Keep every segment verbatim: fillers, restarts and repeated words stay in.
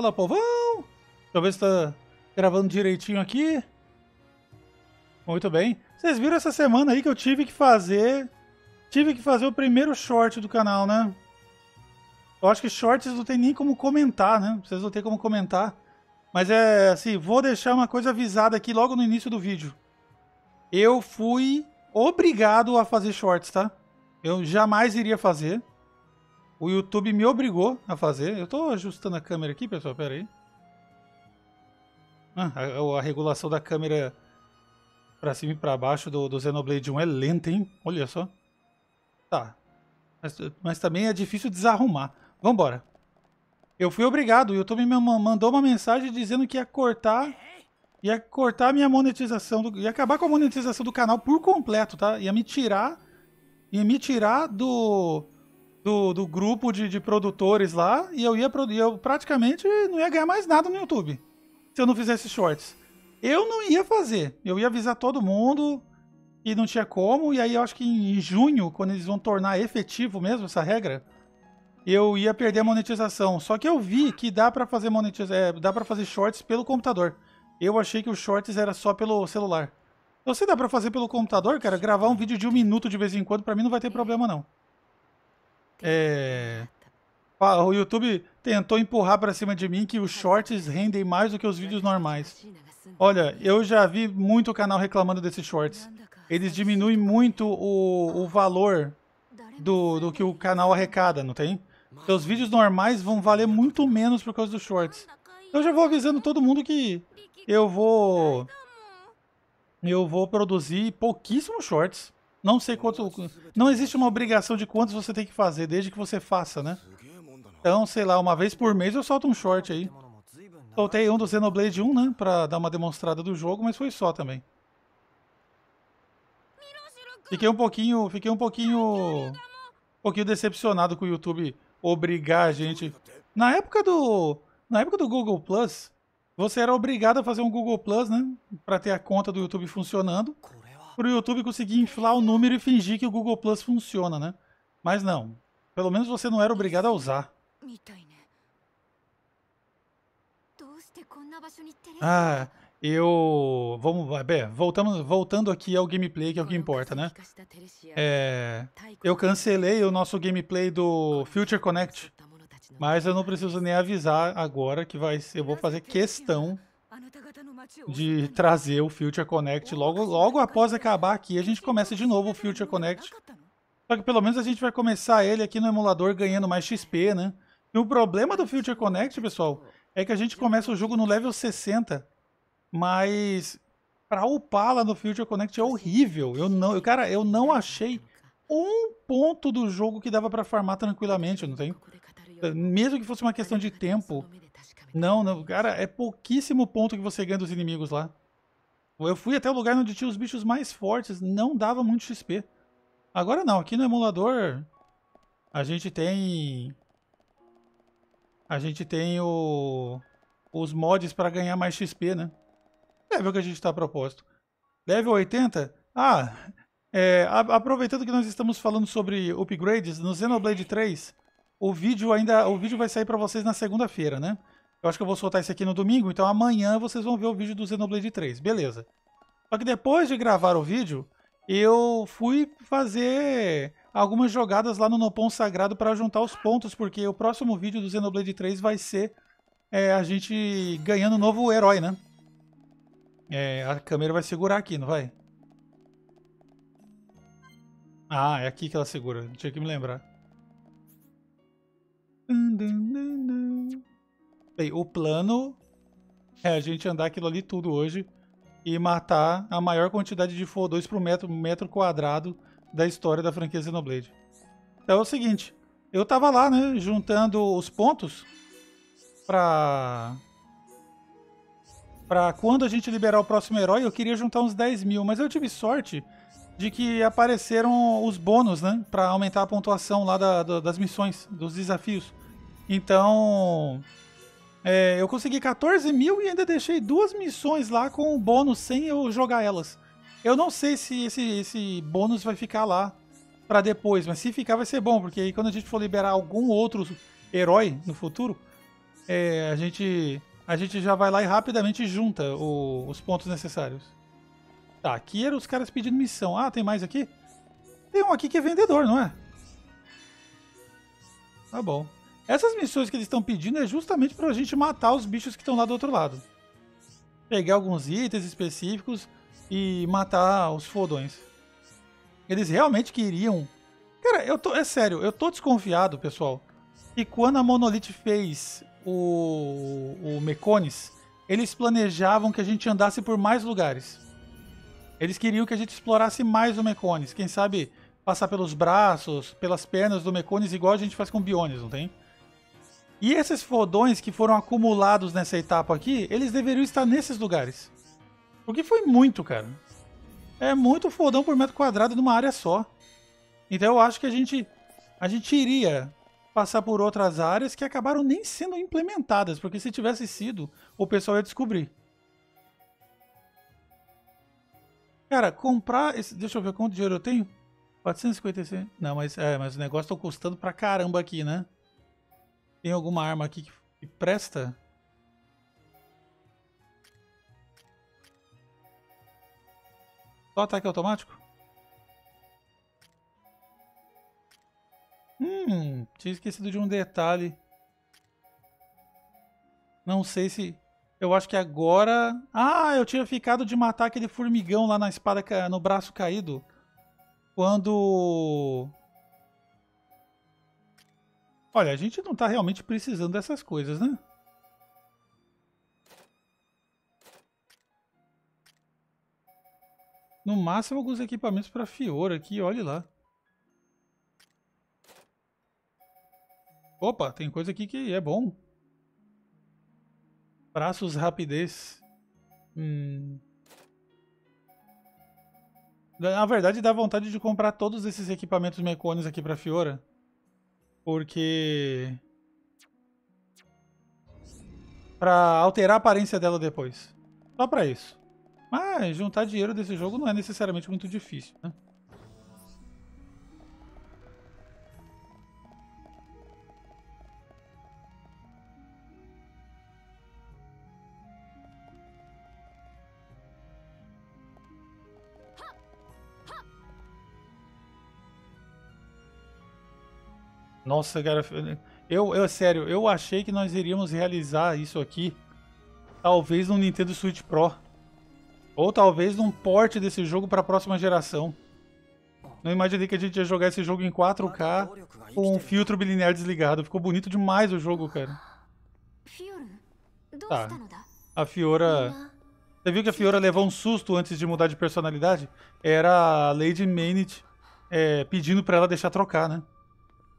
Fala, povão! Talvez tá gravando direitinho aqui. Muito bem. Vocês viram essa semana aí que eu tive que fazer... Tive que fazer o primeiro short do canal, né? Eu acho que shorts não tem nem como comentar, né? Vocês não tem como comentar. Mas é assim, vou deixar uma coisa avisada aqui logo no início do vídeo. Eu fui obrigado a fazer shorts, tá? Eu jamais iria fazer. O YouTube me obrigou a fazer. Eu tô ajustando a câmera aqui, pessoal, pera aí. Ah, a, a regulação da câmera pra cima e pra baixo do, do Xenoblade um é lenta, hein? Olha só. Tá. Mas, mas também é difícil desarrumar. Vambora. Eu fui obrigado. O YouTube me mandou uma mensagem dizendo que ia cortar... Ia cortar a minha monetização... Do, ia acabar com a monetização do canal por completo, tá? Ia me tirar... Ia me tirar do... Do, do grupo de, de produtores lá. E eu, ia, eu praticamente não ia ganhar mais nada no YouTube. Se eu não fizesse shorts. Eu não ia fazer. Eu ia avisar todo mundo... E não tinha como, e aí eu acho que em junho, quando eles vão tornar efetivo mesmo essa regra, eu ia perder a monetização. Só que eu vi que dá pra fazer monetiza... é, dá pra fazer shorts pelo computador. Eu achei que os shorts era só pelo celular. Então se dá pra fazer pelo computador, cara, gravar um vídeo de um minuto de vez em quando, pra mim não vai ter problema não. É... O YouTube tentou empurrar pra cima de mim que os shorts rendem mais do que os vídeos normais. Olha, eu já vi muito canal reclamando desses shorts. Eles diminuem muito o, o valor do, do que o canal arrecada, não tem? Seus vídeos normais vão valer muito menos por causa dos shorts. Eu já vou avisando todo mundo que eu vou... Eu vou produzir pouquíssimos shorts. Não sei quanto... Não existe uma obrigação de quantos você tem que fazer, desde que você faça, né? Então, sei lá, uma vez por mês eu solto um short aí. Soltei um do Xenoblade um, né? Pra dar uma demonstrada do jogo, mas foi só também. Fiquei um pouquinho, fiquei um pouquinho, um pouquinho decepcionado com o YouTube obrigar a gente. Na época do, na época do Google Plus, você era obrigado a fazer um Google Plus, né, para ter a conta do YouTube funcionando, para o YouTube conseguir inflar o número e fingir que o Google Plus funciona, né? Mas não, pelo menos você não era obrigado a usar. Ah. Eu... Vamos... Bem, voltamos, voltando aqui ao gameplay, que é o que importa, né? É, eu cancelei o nosso gameplay do Future Connect, mas eu não preciso nem avisar agora que vai, eu vou fazer questão de trazer o Future Connect. Logo, logo após acabar aqui, a gente começa de novo o Future Connect. Só que pelo menos a gente vai começar ele aqui no emulador ganhando mais X P, né? E o problema do Future Connect, pessoal, é que a gente começa o jogo no level sessenta. Mas pra upar lá no Future Connect é horrível. Eu não, eu, cara, eu não achei um ponto do jogo que dava pra farmar tranquilamente, não tem? Mesmo que fosse uma questão de tempo. Não, não, cara, é pouquíssimo ponto que você ganha dos inimigos lá. Eu fui até o lugar onde tinha os bichos mais fortes, não dava muito X P. Agora não, aqui no emulador a gente tem... A gente tem o... os mods para ganhar mais X P, né? É o que a gente está proposto. Level oitenta? Ah, é, a, aproveitando que nós estamos falando sobre upgrades, no Xenoblade três, o vídeo, ainda, o vídeo vai sair para vocês na segunda-feira, né? Eu acho que eu vou soltar isso aqui no domingo, então amanhã vocês vão ver o vídeo do Xenoblade três, beleza. Só que depois de gravar o vídeo, eu fui fazer algumas jogadas lá no Nopon Sagrado para juntar os pontos, porque o próximo vídeo do Xenoblade três vai ser... É, a gente ganhando um novo herói, né? É, a câmera vai segurar aqui, não vai? Ah, é aqui que ela segura. Tinha que me lembrar. Bem, o plano é a gente andar aquilo ali tudo hoje e matar a maior quantidade de F O dois por metro, metro quadrado da história da franquia Xenoblade. Então é o seguinte, eu tava lá, né, juntando os pontos... Pra... pra quando a gente liberar o próximo herói, eu queria juntar uns dez mil. Mas eu tive sorte de que apareceram os bônus, né? Pra aumentar a pontuação lá da, da, das missões, dos desafios. Então... É, eu consegui quatorze mil e ainda deixei duas missões lá com o bônus sem eu jogar elas. Eu não sei se esse, esse bônus vai ficar lá pra depois. Mas se ficar vai ser bom, porque aí quando a gente for liberar algum outro herói no futuro... é, a gente a gente já vai lá e rapidamente junta o, os pontos necessários. Tá, aqui eram os caras pedindo missão. Ah, tem mais aqui? Tem um aqui que é vendedor, não é? Tá bom. Essas missões que eles estão pedindo é justamente pra gente matar os bichos que estão lá do outro lado. Pegar alguns itens específicos e matar os fodões. Eles realmente queriam... Cara, eu tô... é sério, eu tô desconfiado, pessoal. E quando a Monolith fez o, o Mechonis, eles planejavam que a gente andasse por mais lugares. Eles queriam que a gente explorasse mais o Mechonis. Quem sabe passar pelos braços, pelas pernas do Mechonis, igual a gente faz com o Bionis, não tem? E esses fodões que foram acumulados nessa etapa aqui, eles deveriam estar nesses lugares. Porque foi muito, cara. É muito fodão por metro quadrado numa área só. Então eu acho que a gente, a gente iria passar por outras áreas que acabaram nem sendo implementadas. Porque se tivesse sido, o pessoal ia descobrir. Cara, comprar... Esse... Deixa eu ver quanto dinheiro eu tenho. quatrocentos e cinquenta e seis... Não, mas, é, mas o negócio tá custando pra caramba aqui, né? Tem alguma arma aqui que, que presta? Só ataque automático? Hum, tinha esquecido de um detalhe. Não sei se... Eu acho que agora... Ah, eu tinha ficado de matar aquele formigão lá na espada, no braço caído. Quando... Olha, a gente não tá realmente precisando dessas coisas, né? No máximo, alguns equipamentos pra Fiora aqui, olha lá. Opa, tem coisa aqui que é bom. Braços, rapidez. Hum. Na verdade, dá vontade de comprar todos esses equipamentos Mechonis aqui pra Fiora. Porque... Pra alterar a aparência dela depois. Só pra isso. Mas juntar dinheiro desse jogo não é necessariamente muito difícil, né? Nossa, cara, eu, eu, sério, eu achei que nós iríamos realizar isso aqui, talvez no Nintendo Switch Pro, ou talvez num port desse jogo para a próxima geração. Não imaginei que a gente ia jogar esse jogo em quatro K com um filtro bilinear desligado. Ficou bonito demais o jogo, cara. Tá, a Fiora... Você viu que a Fiora levou um susto antes de mudar de personalidade? Era a Lady Manit é, pedindo para ela deixar trocar, né?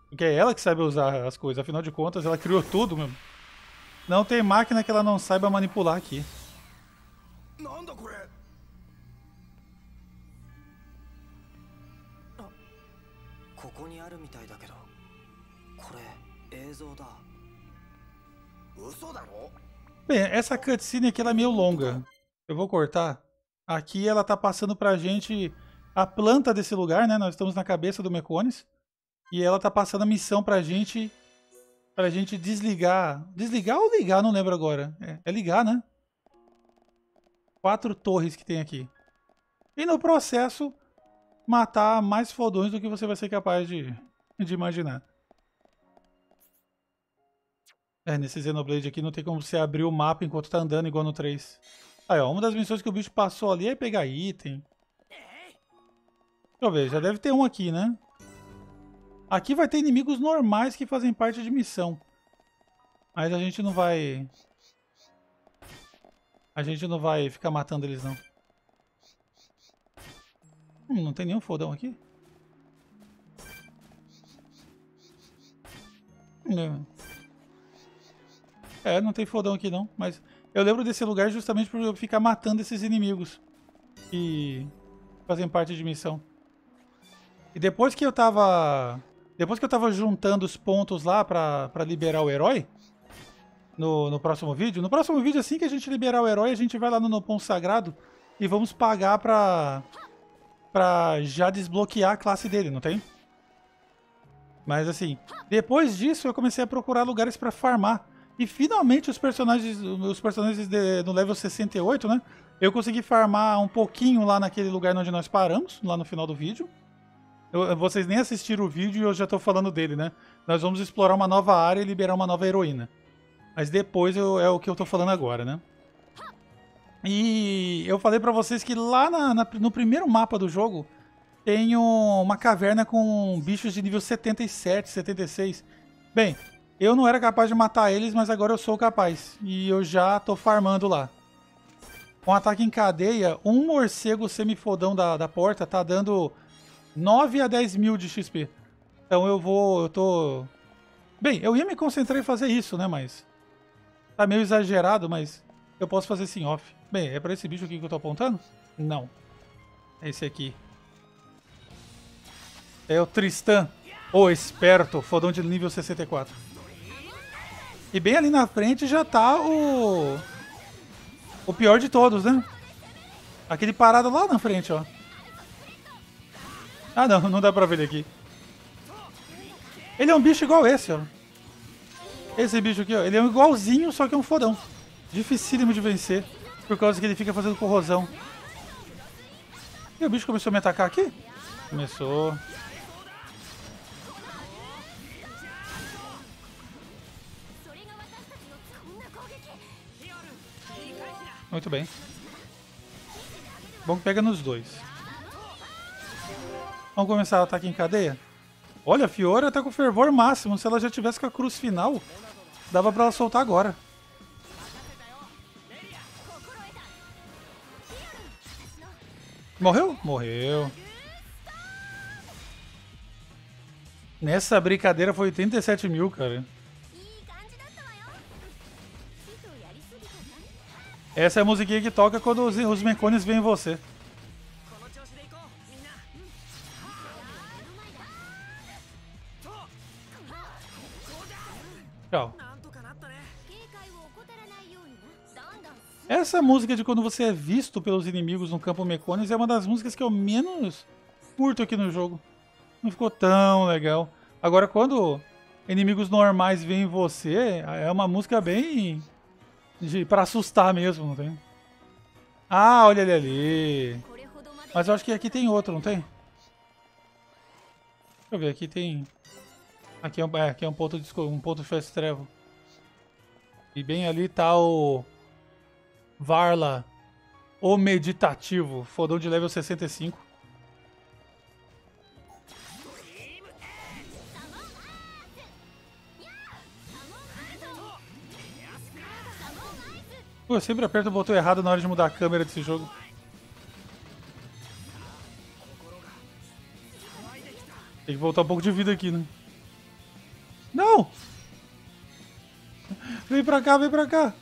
Porque é ela que sabe usar as coisas, afinal de contas ela criou tudo mesmo. Não tem máquina que ela não saiba manipular aqui. Bem, essa cutscene aqui ela é meio longa. Eu vou cortar. Aqui ela tá passando pra gente a planta desse lugar, né? Nós estamos na cabeça do Mechonis. E ela tá passando a missão pra gente, pra gente desligar. Desligar ou ligar? Não lembro agora. É, é ligar, né? Quatro torres que tem aqui. E no processo, matar mais fodões do que você vai ser capaz de, de imaginar. É, nesse Xenoblade aqui não tem como você abrir o mapa enquanto tá andando igual no três. Aí, ó, uma das missões que o bicho passou ali é pegar item. Deixa eu ver, já deve ter um aqui, né? Aqui vai ter inimigos normais que fazem parte de missão. Mas a gente não vai... A gente não vai ficar matando eles, não. Hum, não tem nenhum fodão aqui? É, não tem fodão aqui, não. Mas eu lembro desse lugar justamente por eu ficar matando esses inimigos que fazem parte de missão. E depois que eu tava... Depois que eu tava juntando os pontos lá pra, pra liberar o herói, no, no próximo vídeo, no próximo vídeo, assim que a gente liberar o herói, a gente vai lá no Nopon Sagrado e vamos pagar pra, pra já desbloquear a classe dele, não tem? Mas assim, depois disso eu comecei a procurar lugares pra farmar. E finalmente os personagens, os personagens de, no level sessenta e oito, né? Eu consegui farmar um pouquinho lá naquele lugar onde nós paramos, lá no final do vídeo. Eu, vocês nem assistiram o vídeo e eu já tô falando dele, né? Nós vamos explorar uma nova área e liberar uma nova heroína. Mas depois eu, é o que eu tô falando agora, né? E eu falei pra vocês que lá na, na, no primeiro mapa do jogo tem uma caverna com bichos de nível setenta e sete, setenta e seis. Bem, eu não era capaz de matar eles, mas agora eu sou capaz. E eu já tô farmando lá. Com ataque em cadeia, um morcego semifodão da, da porta tá dando nove a dez mil de X P. Então eu vou... eu tô... Bem, eu ia me concentrar em fazer isso, né, mas... tá meio exagerado, mas eu posso fazer sim off. Bem, é pra esse bicho aqui que eu tô apontando? Não. É esse aqui. É o Tristan, o esperto, fodão de nível sessenta e quatro. E bem ali na frente já tá o... o pior de todos, né? Aquele parado lá na frente, ó. Ah, não, não dá pra ver ele aqui. Ele é um bicho igual esse, ó. Esse bicho aqui, ó, ele é um igualzinho, só que é um fodão. Dificílimo de vencer, por causa que ele fica fazendo corrosão. E o bicho começou a me atacar aqui? Começou. Muito bem. Bom que pega nos dois. Vamos começar o ataque em cadeia? Olha, a Fiora tá com fervor máximo. Se ela já tivesse com a cruz final, dava pra ela soltar agora. Morreu? Morreu. Nessa brincadeira foi oitenta e sete mil, cara. Essa é a musiquinha que toca quando os, os Mechonis vêm em você. Tchau. Essa música de quando você é visto pelos inimigos no campo Mechonis é uma das músicas que eu menos curto aqui no jogo. Não ficou tão legal. Agora, quando inimigos normais vêm em você, é uma música bem... de, pra assustar mesmo, não tem? Ah, olha ele ali. Mas eu acho que aqui tem outro, não tem? Deixa eu ver, aqui tem... Aqui é um, é, aqui é um ponto de um ponto de trevo. E bem ali tá o... Varla, o meditativo, fodão de level sessenta e cinco. Pô, eu sempre aperto o botão errado na hora de mudar a câmera desse jogo. Tem que voltar um pouco de vida aqui, né? Não! Vem pra cá, vem pra cá!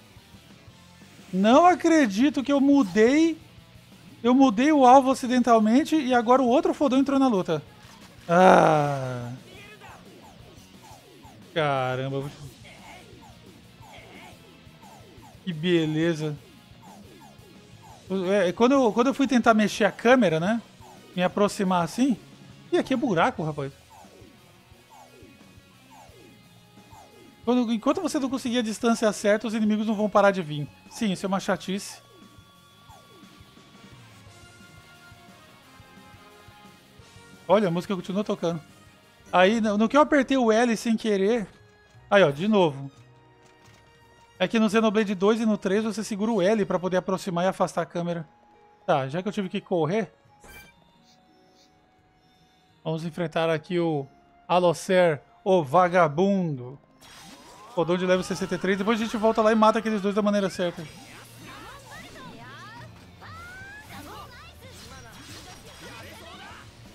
Não acredito que eu mudei. Eu mudei o alvo acidentalmente e agora o outro fodão entrou na luta. Ah. Caramba. Que beleza. É, quando, eu, quando eu fui tentar mexer a câmera, né? Me aproximar assim. E aqui é buraco, rapaz. Quando, enquanto você não conseguir a distância certa, os inimigos não vão parar de vir. Sim, isso é uma chatice. Olha, a música continua tocando. Aí, no, no que eu apertei o L sem querer... Aí, ó, de novo. É que no Xenoblade dois e no três você segura o L pra poder aproximar e afastar a câmera. Tá, já que eu tive que correr... Vamos enfrentar aqui o Alocer, o vagabundo. Fodão de level sessenta e três, depois a gente volta lá e mata aqueles dois da maneira certa.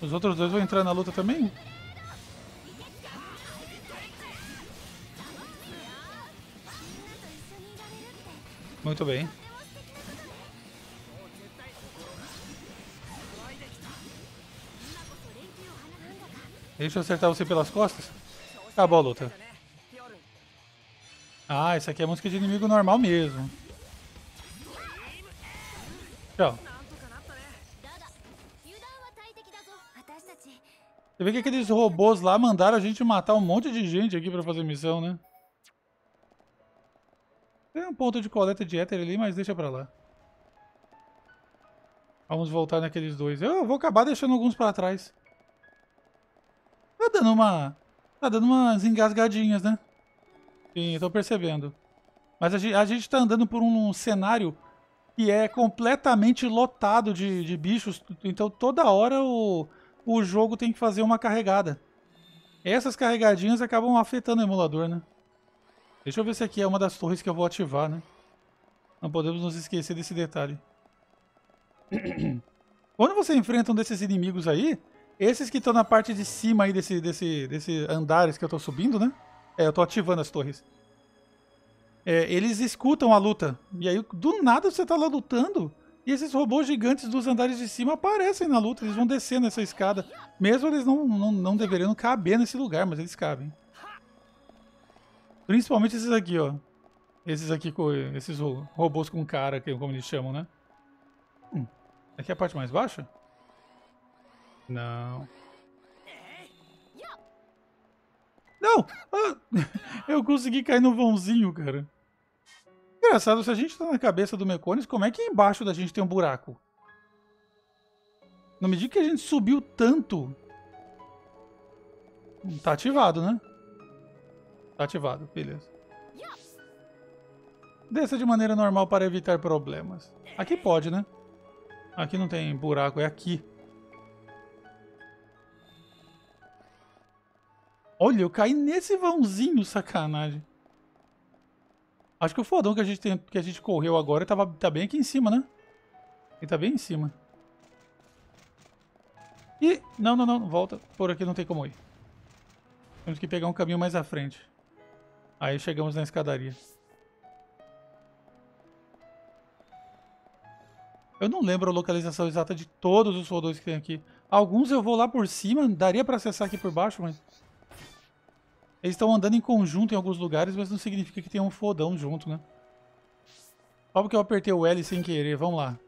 Os outros dois vão entrar na luta também? Muito bem. Deixa eu acertar você pelas costas. Acabou a luta. Ah, isso aqui é música de inimigo normal mesmo. Tchau. Você vê que aqueles robôs lá mandaram a gente matar um monte de gente aqui pra fazer missão, né? Tem um ponto de coleta de éter ali, mas deixa pra lá. Vamos voltar naqueles dois. Eu vou acabar deixando alguns pra trás. Tá dando uma... Tá dando umas engasgadinhas, né? Sim, eu tô percebendo. Mas a gente, a gente tá andando por um cenário que é completamente lotado de, de bichos. Então toda hora o, o jogo tem que fazer uma carregada. Essas carregadinhas acabam afetando o emulador, né? Deixa eu ver se aqui é uma das torres que eu vou ativar, né? Não podemos nos esquecer desse detalhe. Quando você enfrenta um desses inimigos aí, esses que estão na parte de cima aí desse, desse, desse andares que eu tô subindo, né? É, eu tô ativando as torres. É, eles escutam a luta. E aí, do nada, você tá lá lutando. E esses robôs gigantes dos andares de cima aparecem na luta. Eles vão descendo essa escada. Mesmo eles não, não, não deveriam caber nesse lugar, mas eles cabem. Principalmente esses aqui, ó. Esses aqui, esses robôs com cara, como eles chamam, né? Hum. Aqui é a parte mais baixa? Não. Não! Ah, eu consegui cair no vãozinho, cara. Engraçado, se a gente tá na cabeça do Mechonis, como é que embaixo da gente tem um buraco? Não me diga que a gente subiu tanto. Tá ativado, né? Tá ativado, beleza. Desça de maneira normal para evitar problemas. Aqui pode, né? Aqui não tem buraco, é aqui. Olha, eu caí nesse vãozinho, sacanagem. Acho que o fodão que a gente, tem, que a gente correu agora tava, tá bem aqui em cima, né? Ele tá bem em cima. Ih, não, não, não, volta. Por aqui não tem como ir. Temos que pegar um caminho mais à frente. Aí chegamos na escadaria. Eu não lembro a localização exata de todos os fodões que tem aqui. Alguns eu vou lá por cima, daria pra acessar aqui por baixo, mas... Eles estão andando em conjunto em alguns lugares, mas não significa que tem um fodão junto, né? Só porque eu apertei o L sem querer, vamos lá.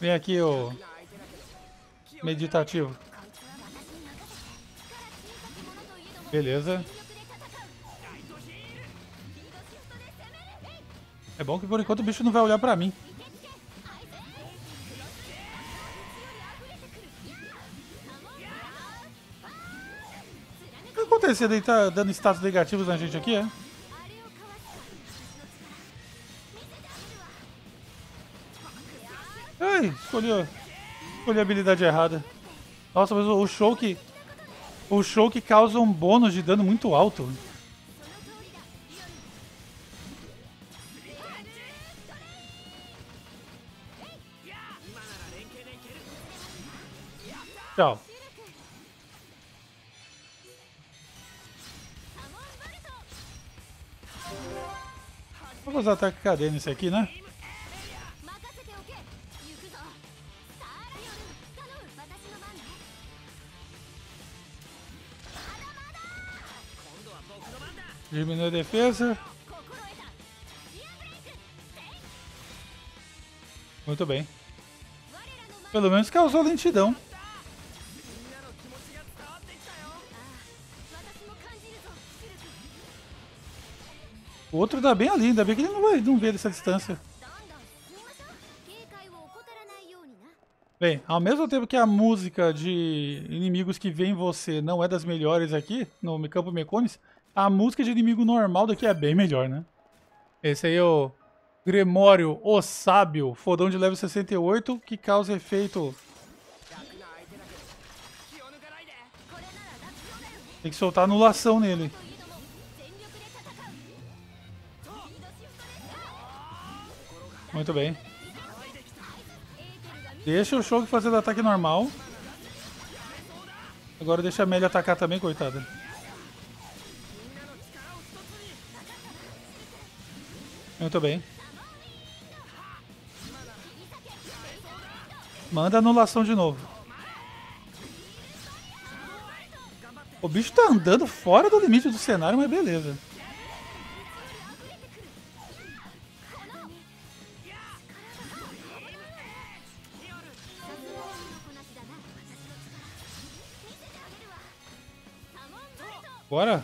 Vem aqui, ô... Meditativo. Beleza. É bom que por enquanto o bicho não vai olhar pra mim. Esse daí tá dando status negativos na gente aqui, é? Ai, escolhi, escolhi a habilidade errada. Nossa, mas o show que... O show que causa um bônus de dano muito alto. Tchau. Vamos usar ataque cadeia nesse aqui, né? Diminui a defesa. Muito bem. Pelo menos causou lentidão. O outro tá bem ali, ainda bem que ele não vai não ver dessa distância. Bem, ao mesmo tempo que a música de inimigos que vem em você não é das melhores aqui, no campo Mechonis, a música de inimigo normal daqui é bem melhor, né? Esse aí é o Gregório, o Sábio, fodão de level sessenta e oito, que causa efeito... Tem que soltar anulação nele. Muito bem. Deixa o Shogi fazendo ataque normal. Agora deixa a Melia atacar também, coitada. Muito bem. Manda anulação de novo. O bicho tá andando fora do limite do cenário, mas beleza. Bora!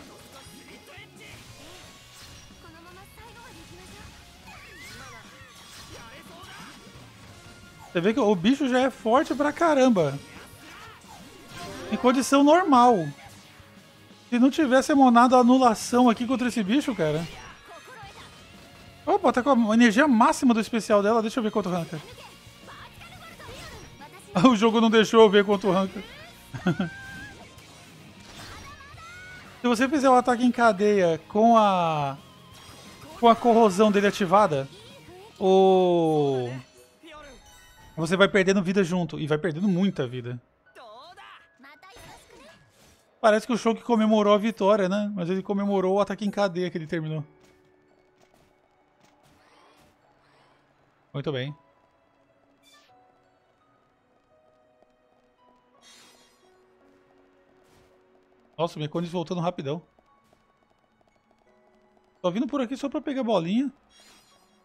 Você vê que o bicho já é forte pra caramba. Em condição normal. Se não tivesse monado a anulação aqui contra esse bicho, cara... Opa, tá com a energia máxima do especial dela. Deixa eu ver quanto arranca. O jogo não deixou eu ver quanto arranca. Se você fizer o ataque em cadeia com a... com a corrosão dele ativada, o... você vai perdendo vida junto. E vai perdendo muita vida. Parece que o Shouki comemorou a vitória, né? Mas ele comemorou o ataque em cadeia que ele terminou. Muito bem. Nossa, o Mechonis voltando rapidão. Tô vindo por aqui só pra pegar bolinha.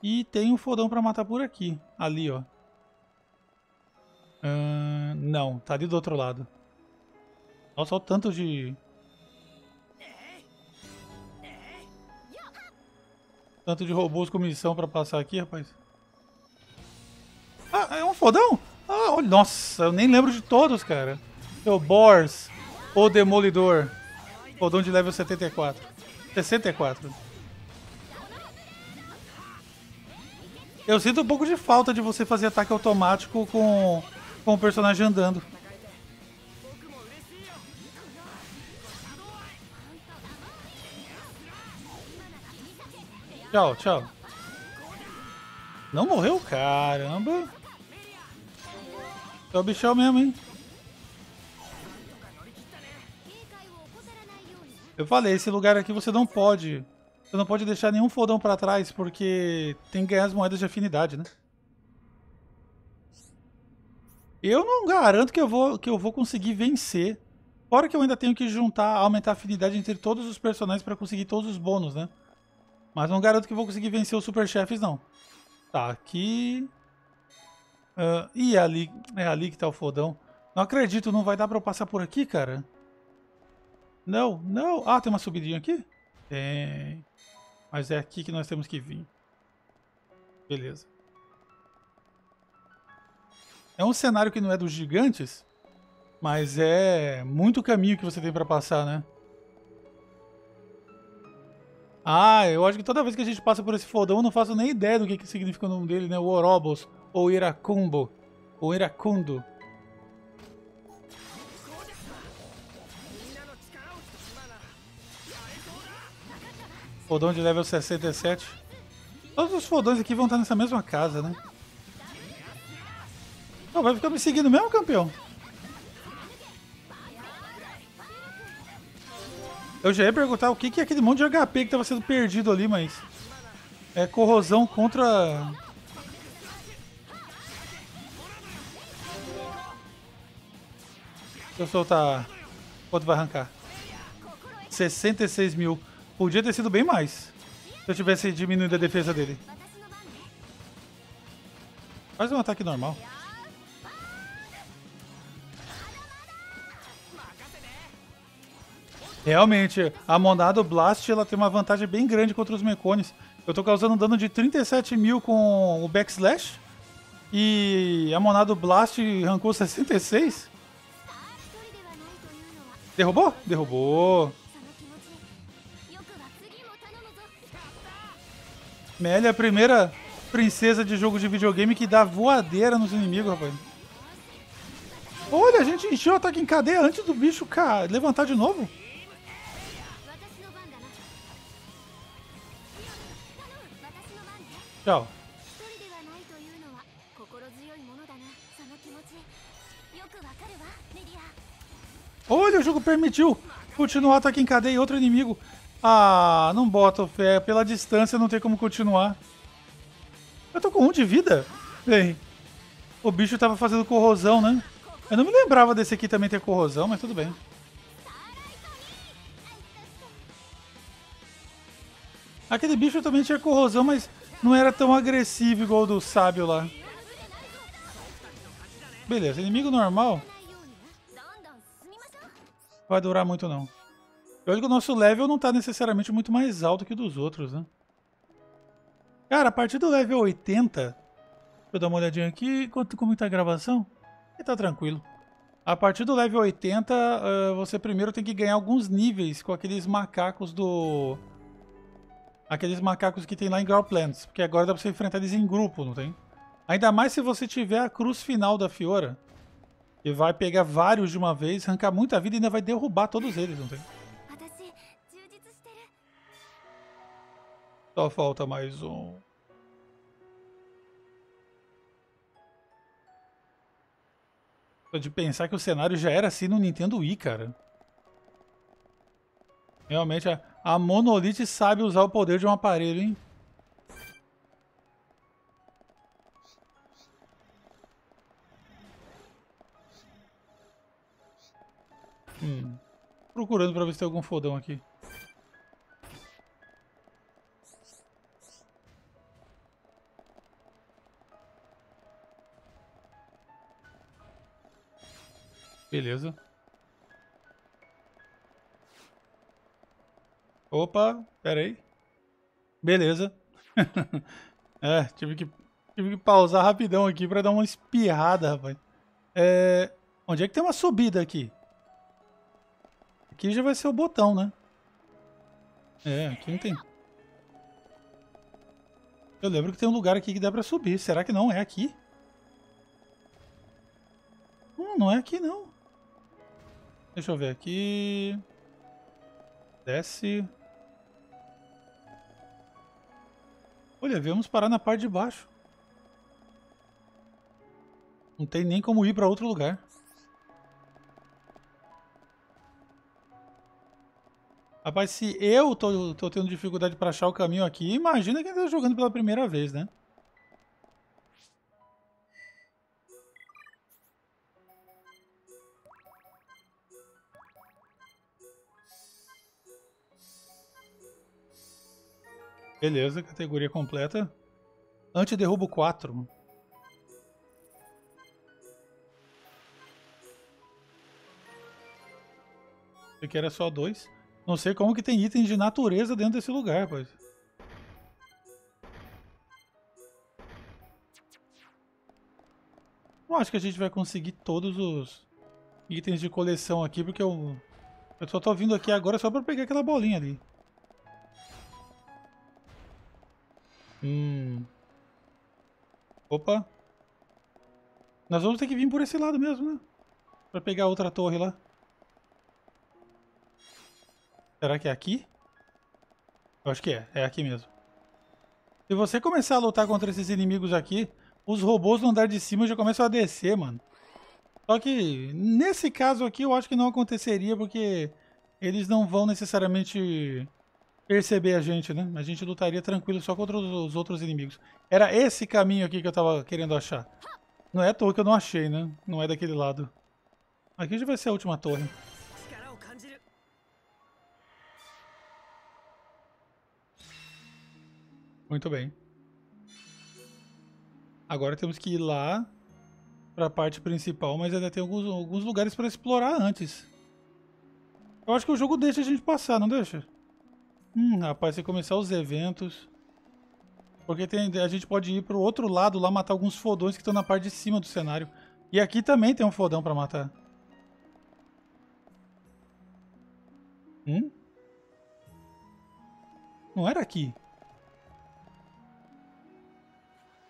E tem um fodão pra matar por aqui. Ali, ó. Uh, não, tá ali do outro lado. Nossa, olha o tanto de... Tanto de robôs com missão pra passar aqui, rapaz. Ah, é um fodão? Ah, olha, nossa, eu nem lembro de todos, cara. Seu Bors, o Demolidor. Fodão de level setenta e quatro. sessenta e quatro. Eu sinto um pouco de falta de você fazer ataque automático com, com o personagem andando. Tchau, tchau. Não morreu? Caramba. É o bichão mesmo, hein? Eu falei, esse lugar aqui você não pode... Você não pode deixar nenhum fodão pra trás, porque tem que ganhar as moedas de afinidade, né? Eu não garanto que eu vou, que eu vou conseguir vencer. Fora que eu ainda tenho que juntar, aumentar a afinidade entre todos os personagens pra conseguir todos os bônus, né? Mas não garanto que vou conseguir vencer os super chefes, não. Tá, aqui... Uh, e ali... É ali que tá o fodão. Não acredito, não vai dar pra eu passar por aqui, cara? Não, não... Ah, tem uma subidinha aqui? Tem... Mas é aqui que nós temos que vir. Beleza. É um cenário que não é dos gigantes, mas é muito caminho que você tem pra passar, né? Ah, eu acho que toda vez que a gente passa por esse fodão, eu não faço nem ideia do que, que significa o nome dele, né? O Orobos, ou Iracumbo, ou Iracundo. Fodão de level sessenta e sete. Todos os fodões aqui vão estar nessa mesma casa, né? Não, vai ficar me seguindo mesmo, campeão? Eu já ia perguntar o que, que é aquele monte de H P que tava sendo perdido ali, mas... É corrosão contra... Deixa eu soltar... Quanto vai arrancar? sessenta e seis mil. Podia ter sido bem mais. Se eu tivesse diminuído a defesa dele. Faz um ataque normal. Realmente, a Monado Blast ela tem uma vantagem bem grande contra os Mechonis. Eu tô causando dano de trinta e sete mil com o Backslash. E a Monado Blast arrancou sessenta e seis. Derrubou? Derrubou. Melia é a primeira princesa de jogo de videogame que dá voadeira nos inimigos, rapaz. Olha, a gente encheu o ataque em cadeia antes do bicho cara, levantar de novo. Tchau. Olha, o jogo permitiu continuar o ataque em cadeia e outro inimigo. Ah, não boto fé. Pela distância não tem como continuar. Eu tô com um de vida? Bem, o bicho tava fazendo corrosão, né? Eu não me lembrava desse aqui também ter corrosão, mas tudo bem. Aquele bicho também tinha corrosão, mas... Não era tão agressivo igual o do sábio lá. Beleza, inimigo normal. Vai durar muito não. Eu acho que o nosso level não tá necessariamente muito mais alto que o dos outros, né? Cara, a partir do level oitenta, Deixa eu dar uma olhadinha aqui. Enquanto como tá a gravação, e tá tranquilo. A partir do level oitenta, uh, você primeiro tem que ganhar alguns níveis com aqueles macacos do... Aqueles macacos que tem lá em Growlplants, porque agora dá pra você enfrentar eles em grupo, não tem? Ainda mais se você tiver a cruz final da Fiora, que vai pegar vários de uma vez, arrancar muita vida e ainda vai derrubar todos eles, não tem? Só falta mais um. Só de pensar que o cenário já era assim no Nintendo Wii, cara. Realmente, a, a Monolith sabe usar o poder de um aparelho, hein? Hum. Procurando pra ver se tem algum fodão aqui. Beleza. Opa, pera aí. Beleza. É, tive que, tive que pausar rapidão aqui pra dar uma espirrada, rapaz. É, onde é que tem uma subida aqui? Aqui já vai ser o botão, né? É, aqui não tem. Eu lembro que tem um lugar aqui que dá pra subir. Será que não é aqui? Hum, não é aqui, não. Deixa eu ver aqui. Desce. Olha, viemos parar na parte de baixo. Não tem nem como ir para outro lugar. Rapaz, se eu tô, tô tendo dificuldade para achar o caminho aqui, imagina quem tá jogando pela primeira vez, né? Beleza, categoria completa. Antiderrubo quatro. Esse aqui era só dois. Não sei como que tem itens de natureza dentro desse lugar, pois. Não acho que a gente vai conseguir todos os itens de coleção aqui, porque eu, eu só tô vindo aqui agora só pra pegar aquela bolinha ali. Hum. Opa. Nós vamos ter que vir por esse lado mesmo, né? Pra pegar outra torre lá. Será que é aqui? Eu acho que é, é aqui mesmo. Se você começar a lutar contra esses inimigos aqui, os robôs no andar de cima já começam a descer, mano. Só que nesse caso aqui eu acho que não aconteceria, porque eles não vão necessariamente... perceber a gente, né? A gente lutaria tranquilo só contra os outros inimigos. Era esse caminho aqui que eu tava querendo achar. Não é a torre que eu não achei, né? Não é daquele lado. Aqui já vai ser a última torre. Muito bem. Agora temos que ir lá pra parte principal, mas ainda tem alguns, alguns lugares pra explorar antes. Eu acho que o jogo deixa a gente passar, não deixa? Hum, rapaz, se começar os eventos... Porque tem, a gente pode ir pro outro lado lá matar alguns fodões que estão na parte de cima do cenário. E aqui também tem um fodão pra matar. Hum? Não era aqui.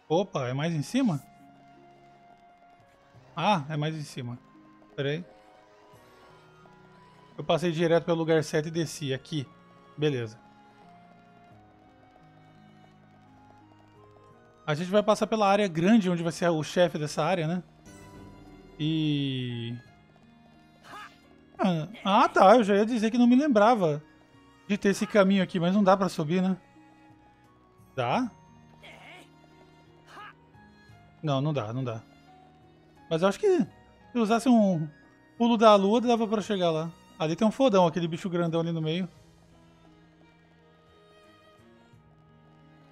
Opa, é mais em cima? Ah, é mais em cima. Pera aí. Eu passei direto pelo lugar certo e desci aqui. Beleza. A gente vai passar pela área grande, onde vai ser o chefe dessa área, né? E... Ah, tá. Eu já ia dizer que não me lembrava de ter esse caminho aqui, mas não dá pra subir, né? Dá? Não, não dá, não dá. Mas eu acho que se usasse um pulo da lua, dava pra chegar lá. Ali tem um fodão, aquele bicho grandão ali no meio.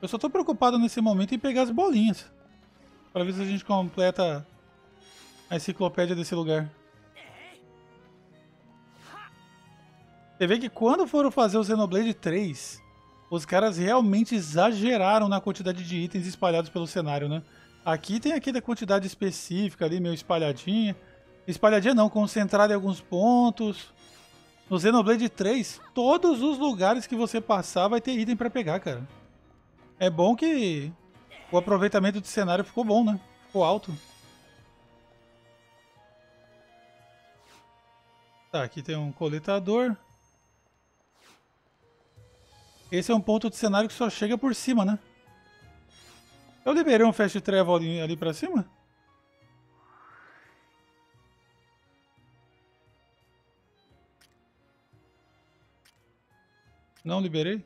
Eu só tô preocupado nesse momento em pegar as bolinhas. Pra ver se a gente completa a enciclopédia desse lugar. Você vê que quando foram fazer o Xenoblade três, os caras realmente exageraram na quantidade de itens espalhados pelo cenário, né? Aqui tem aqui da quantidade específica ali, meio espalhadinha. Espalhadinha não, concentrada em alguns pontos. No Xenoblade três, todos os lugares que você passar vai ter item pra pegar, cara. É bom que o aproveitamento de cenário ficou bom, né? Ficou alto. Tá, aqui tem um coletador. Esse é um ponto de cenário que só chega por cima, né? Eu liberei um Fast Travel ali, ali pra cima? Não liberei?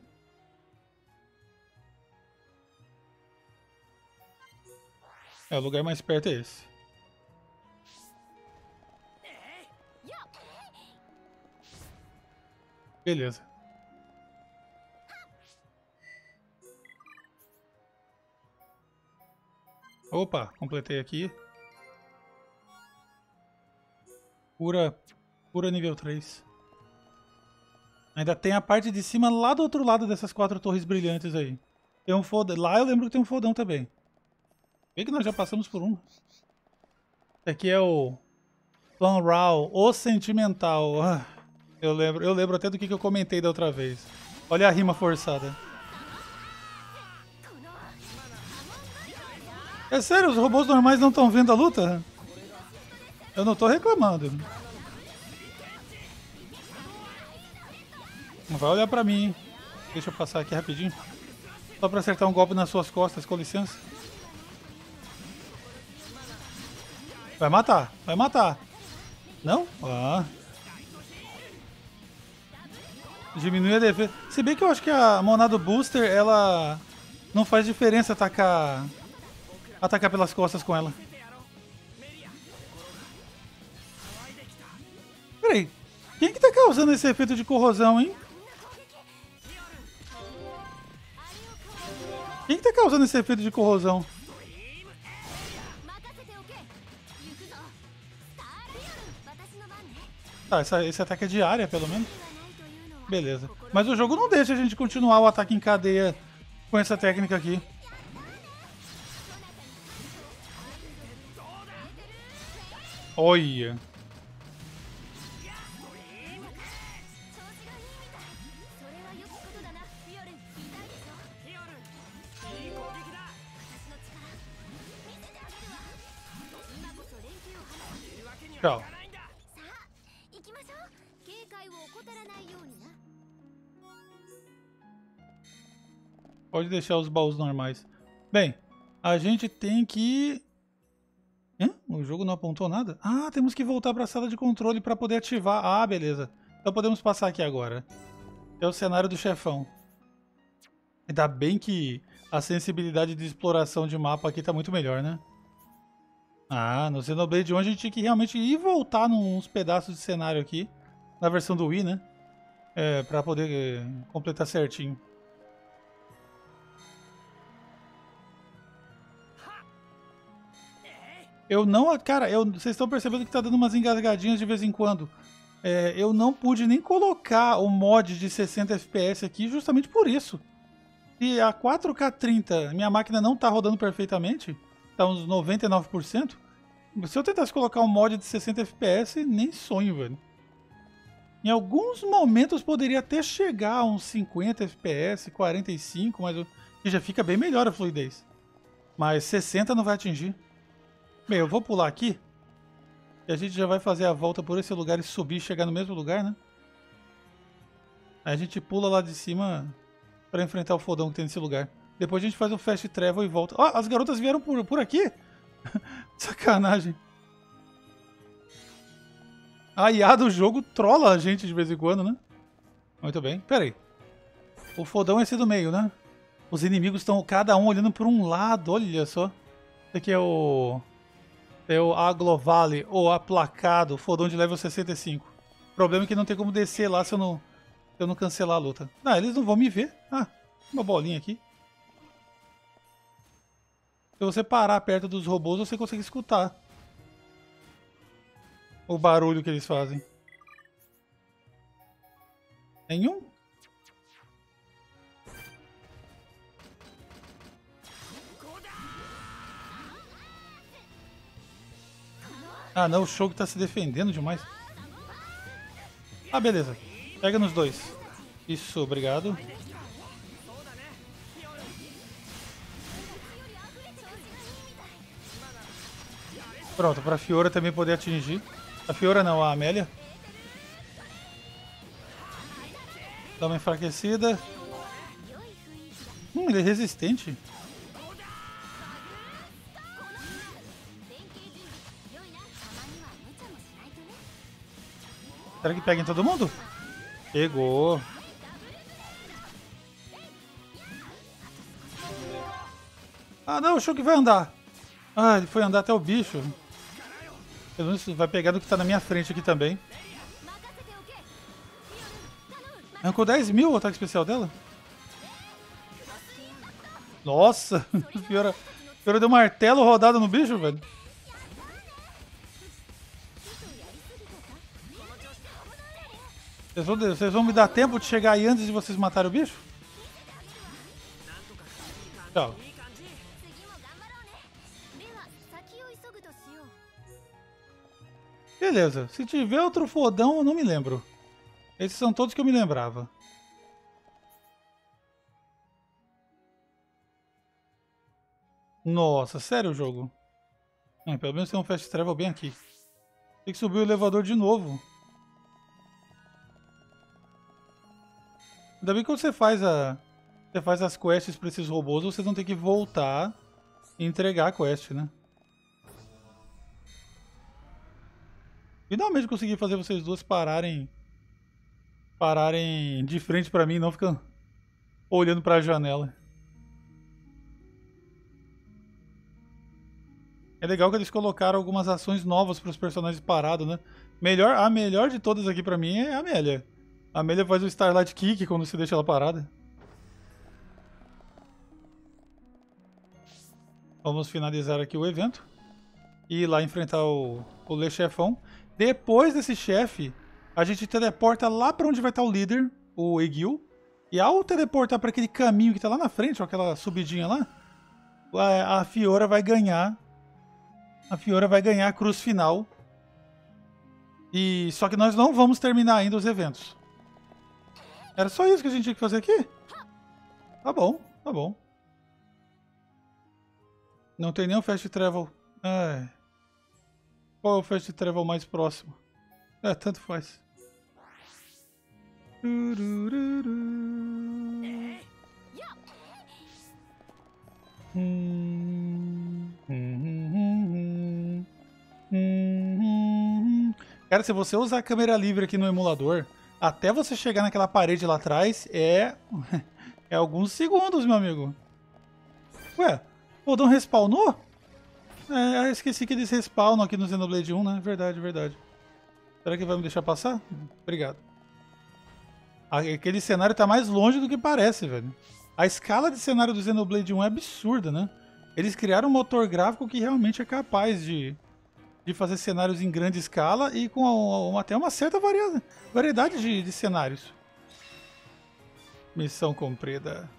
É, o lugar mais perto é esse. Beleza. Opa, completei aqui. Cura, cura nível três. Ainda tem a parte de cima lá do outro lado dessas quatro torres brilhantes aí. Tem um fodão. Lá eu lembro que tem um fodão também. Bem que nós já passamos por um. Esse aqui é o Plan Rao, o Sentimental. Ah. Eu lembro, eu lembro até do que eu comentei da outra vez. Olha a rima forçada. É sério, os robôs normais não estão vendo a luta? Eu não estou reclamando. Não vai olhar pra mim, hein? Deixa eu passar aqui rapidinho. Só pra acertar um golpe nas suas costas, com licença. Vai matar, vai matar. Não? Ah... Diminui a defesa. Se bem que eu acho que a Monado Booster, ela não faz diferença atacar atacar pelas costas com ela. Peraí, quem que tá causando esse efeito de corrosão, hein? Quem que tá causando esse efeito de corrosão? Tá, essa, esse ataque é de área, pelo menos. Beleza. Mas o jogo não deixa a gente continuar o ataque em cadeia com essa técnica aqui. Olha. Tchau. Pode deixar os baús normais. Bem, a gente tem que... Hã? O jogo não apontou nada? Ah, temos que voltar para a sala de controle para poder ativar. Ah, beleza. Então podemos passar aqui agora. É o cenário do chefão. Ainda bem que a sensibilidade de exploração de mapa aqui tá muito melhor, né? Ah, no Xenoblade um a gente tinha que realmente ir voltar nos pedaços de cenário aqui. Na versão do Wii, né? É, para poder completar certinho. Eu não... Cara, eu, vocês estão percebendo que tá dando umas engasgadinhas de vez em quando. É, eu não pude nem colocar o mod de sessenta F P S aqui justamente por isso. E a quatro K trinta, minha máquina não tá rodando perfeitamente. Tá uns noventa e nove por cento. Se eu tentasse colocar um mod de sessenta F P S, nem sonho, velho. Em alguns momentos poderia até chegar a uns cinquenta F P S, quarenta e cinco, mas eu, já fica bem melhor a fluidez. Mas sessenta não vai atingir. Bem, eu vou pular aqui e a gente já vai fazer a volta por esse lugar e subir e chegar no mesmo lugar, né? Aí a gente pula lá de cima pra enfrentar o fodão que tem nesse lugar. Depois a gente faz o Fast Travel e volta. Ó, oh, as garotas vieram por, por aqui? Sacanagem. A I A do jogo trola a gente de vez em quando, né? Muito bem, peraí. O fodão é esse do meio, né? Os inimigos estão cada um olhando por um lado, olha só. Esse aqui é o... É o Aglovale, ou Aplacado, fodão de level sessenta e cinco. O problema é que não tem como descer lá se eu não, se eu não cancelar a luta. Ah, eles não vão me ver. Ah, uma bolinha aqui. Se você parar perto dos robôs, você consegue escutar o barulho que eles fazem. Nenhum? Ah, não, o Shogo tá se defendendo demais. Ah, beleza. Pega nos dois. Isso, obrigado. Pronto, pra Fiora também poder atingir. A Fiora não, a Amélia. Dá uma enfraquecida. Hum, ele é resistente. Será que pega em todo mundo? Pegou. Ah não, o Shulk vai andar. Ah, ele foi andar até o bicho. Pelo menos vai pegar do que tá na minha frente aqui também. Arrancou dez mil o ataque especial dela? Nossa, o Fiora, Fiora deu martelo rodado no bicho, velho. Vocês vão, vocês vão me dar tempo de chegar aí antes de vocês matarem o bicho? Tchau. Beleza, se tiver outro fodão eu não me lembro. Esses são todos que eu me lembrava. Nossa, sério o jogo? É, pelo menos tem um fast travel bem aqui. Tem que subir o elevador de novo. Ainda bem que quando você faz, a, você faz as quests para esses robôs, vocês vão ter que voltar e entregar a quest, né? Finalmente consegui fazer vocês duas pararem pararem de frente para mim, não ficando olhando para a janela. É legal que eles colocaram algumas ações novas para os personagens parados, né? Melhor, a melhor de todas aqui para mim é a Amélia. A Amélia faz o Starlight Kick quando você deixa ela parada. Vamos finalizar aqui o evento. E ir lá enfrentar o, o Le Chefão. Depois desse chefe, a gente teleporta lá para onde vai estar o líder, o Egil. E ao teleportar para aquele caminho que está lá na frente, ó, aquela subidinha lá, a, a Fiora vai ganhar. A Fiora vai ganhar a cruz final. E, só que nós não vamos terminar ainda os eventos. Era só isso que a gente tinha que fazer aqui? Tá bom, tá bom. Não tem nenhum fast travel. Ai. Qual é o fast travel mais próximo? É, tanto faz. Cara, se você usar a câmera livre aqui no emulador, até você chegar naquela parede lá atrás, é... é alguns segundos, meu amigo. Ué, o Odão respawnou? É, eu esqueci que eles respawnam aqui no Xenoblade um, né? Verdade, verdade. Será que vai me deixar passar? Obrigado. Aquele cenário tá mais longe do que parece, velho. A escala de cenário do Xenoblade um é absurda, né? Eles criaram um motor gráfico que realmente é capaz de... de fazer cenários em grande escala e com uma, até uma certa varia, variedade de, de cenários. Missão cumprida.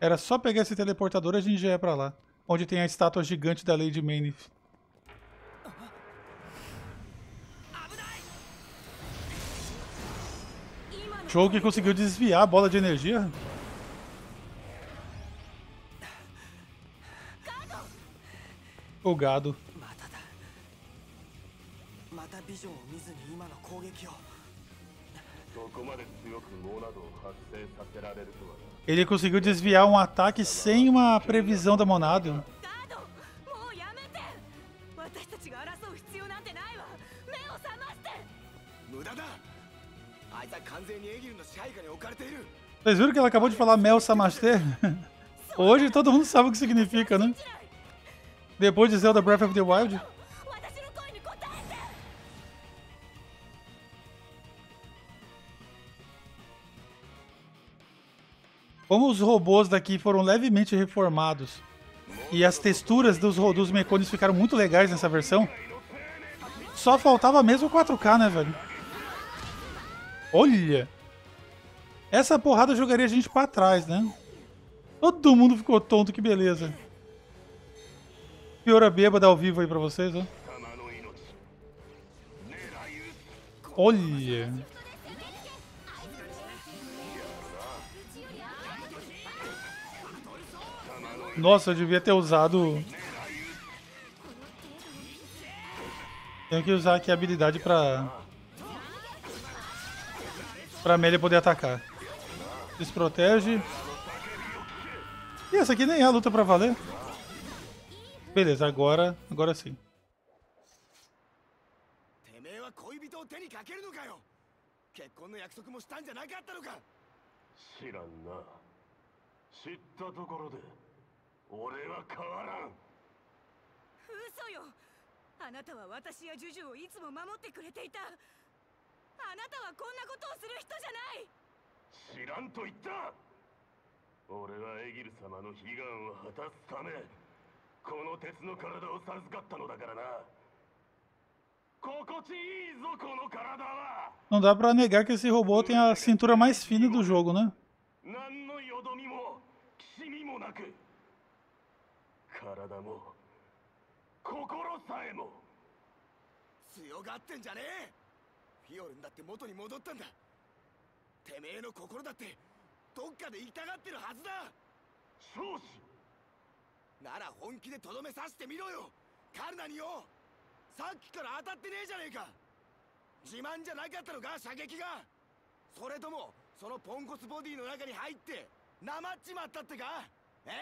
Era só pegar esse teleportador e a gente já ia pra lá. Onde tem a estátua gigante da Lady Manit. Show que conseguiu desviar a bola de energia. O gado. Ele conseguiu desviar um ataque sem uma previsão da Monado. Vocês viram que ela acabou de falar Mel Samaster? Hoje todo mundo sabe o que significa, né? Depois de Zelda Breath of the Wild. Como os robôs daqui foram levemente reformados e as texturas dos, dos Mechonis ficaram muito legais nessa versão, só faltava mesmo quatro K, né, velho? Olha! Essa porrada jogaria a gente pra trás, né? Todo mundo ficou tonto, que beleza. Fiora bêbada ao vivo aí pra vocês, ó. Olha! Nossa, eu devia ter usado... Tenho que usar aqui a habilidade pra... Pra Melia poder atacar. Desprotege. E essa aqui nem é a luta pra valer. Beleza, agora... Agora sim. Não dá pra negar que esse robô tem a cintura mais fina do jogo, né?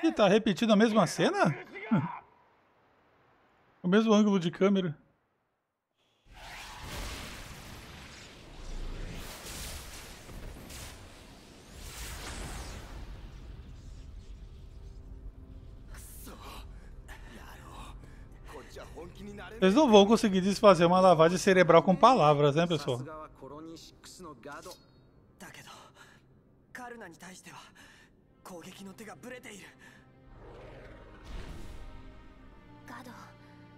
E tá repetindo a mesma cena? O mesmo ângulo de câmera. Eles não vão conseguir desfazer uma lavagem cerebral com palavras, né, pessoal?